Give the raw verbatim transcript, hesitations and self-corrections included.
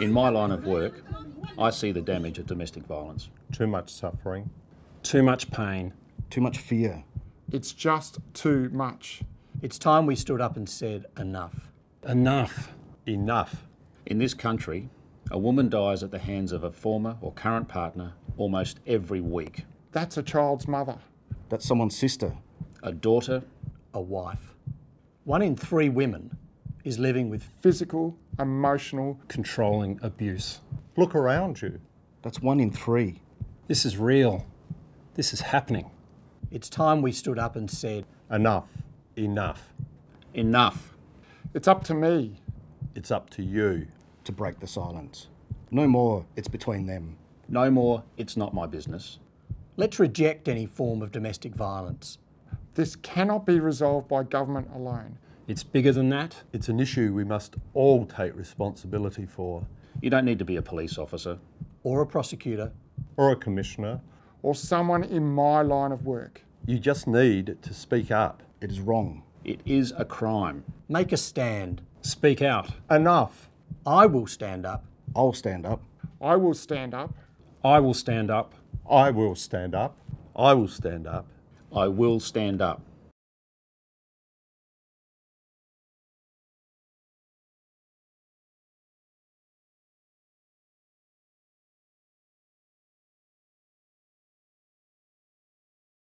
In my line of work, I see the damage of domestic violence. Too much suffering. Too much pain. Too much fear. It's just too much. It's time we stood up and said enough. Enough. Enough. In this country, a woman dies at the hands of a former or current partner almost every week. That's a child's mother. That's someone's sister. A daughter. A wife. One in three women is living with physical, emotional, controlling abuse. Look around you. That's one in three. This is real. This is happening. It's time we stood up and said, enough. Enough. Enough. It's up to me. It's up to you. To break the silence. No more, it's between them. No more, it's not my business. Let's reject any form of domestic violence. This cannot be resolved by government alone. It's bigger than that. It's an issue we must all take responsibility for. You don't need to be a police officer. Or a prosecutor. Or a commissioner. Or someone in my line of work. You just need to speak up. It is wrong. It is a crime. Make a stand. Speak out. Enough. I will stand up. I'll stand up. I will stand up. I will stand up. I will stand up. I will stand up. I will stand up.